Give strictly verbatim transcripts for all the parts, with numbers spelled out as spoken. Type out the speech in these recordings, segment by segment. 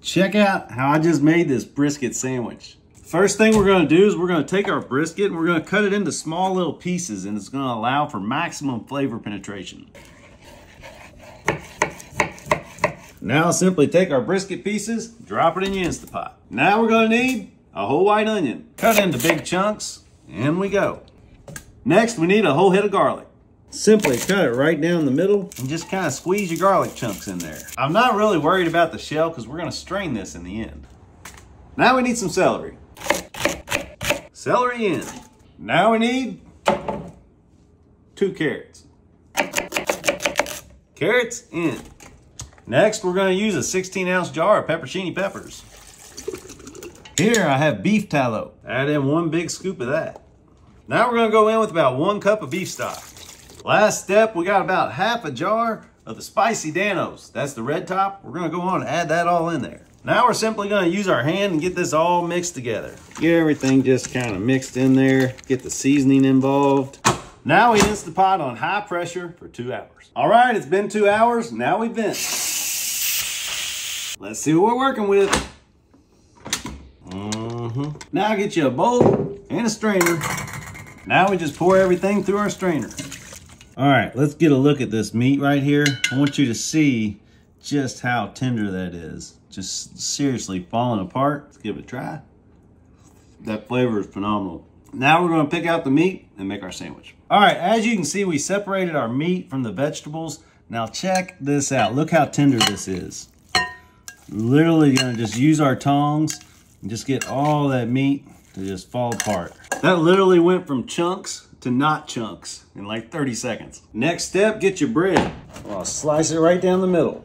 Check out how I just made this brisket sandwich. First thing we're gonna do is we're gonna take our brisket and we're gonna cut it into small little pieces, and it's gonna allow for maximum flavor penetration. Now simply take our brisket pieces, drop it in your Instapot. Now we're gonna need a whole white onion. Cut into big chunks, and we go. Next, we need a whole head of garlic. Simply cut it right down the middle and just kind of squeeze your garlic chunks in there. I'm not really worried about the shell because we're gonna strain this in the end. Now we need some celery. Celery in. Now we need two carrots. Carrots in. Next, we're gonna use a sixteen ounce jar of pepperoncini peppers. Here I have beef tallow. Add in one big scoop of that. Now we're gonna go in with about one cup of beef stock. Last step, we got about half a jar of the spicy Dan-O's. That's the red top. We're gonna go on and add that all in there. Now we're simply gonna use our hand and get this all mixed together. Get everything just kind of mixed in there. Get the seasoning involved. Now we Instapot on high pressure for two hours. All right, it's been two hours. Now we vent. Let's see what we're working with. Mm-hmm. Now get you a bowl and a strainer. Now we just pour everything through our strainer. All right, let's get a look at this meat right here. I want you to see just how tender that is. Just seriously falling apart. Let's give it a try. That flavor is phenomenal. Now we're gonna pick out the meat and make our sandwich. All right, as you can see, we separated our meat from the vegetables. Now check this out. Look how tender this is. Literally gonna just use our tongs and just get all that meat to just fall apart. That literally went from chunks to not chunks in like thirty seconds. Next step, get your bread. I'll slice it right down the middle.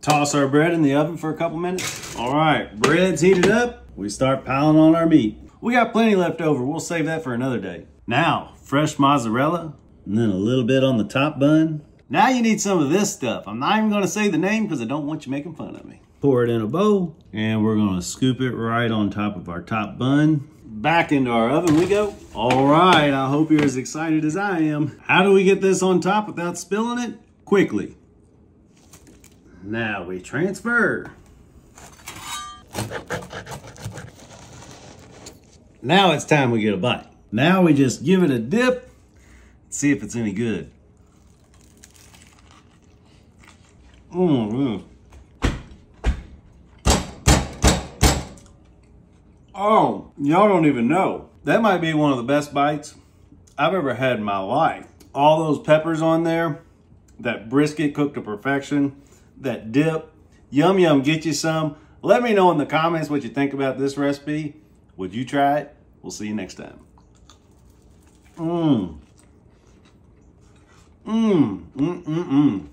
Toss our bread in the oven for a couple minutes. All right, bread's heated up. We start piling on our meat. We got plenty left over. We'll save that for another day. Now, fresh mozzarella, and then a little bit on the top bun. Now you need some of this stuff. I'm not even gonna say the name because I don't want you making fun of me. Pour it in a bowl, and we're gonna scoop it right on top of our top bun. Back into our oven we go. All right, I hope you're as excited as I am. How do we get this on top without spilling it? Quickly. Now we transfer. Now it's time we get a bite. Now we just give it a dip, see if it's any good. Mm-hmm. Oh, y'all don't even know. That might be one of the best bites I've ever had in my life. All those peppers on there, that brisket cooked to perfection, that dip, yum yum, get you some. Let me know in the comments what you think about this recipe. Would you try it? We'll see you next time. Mmm. Mmm. Mmm. Mmm.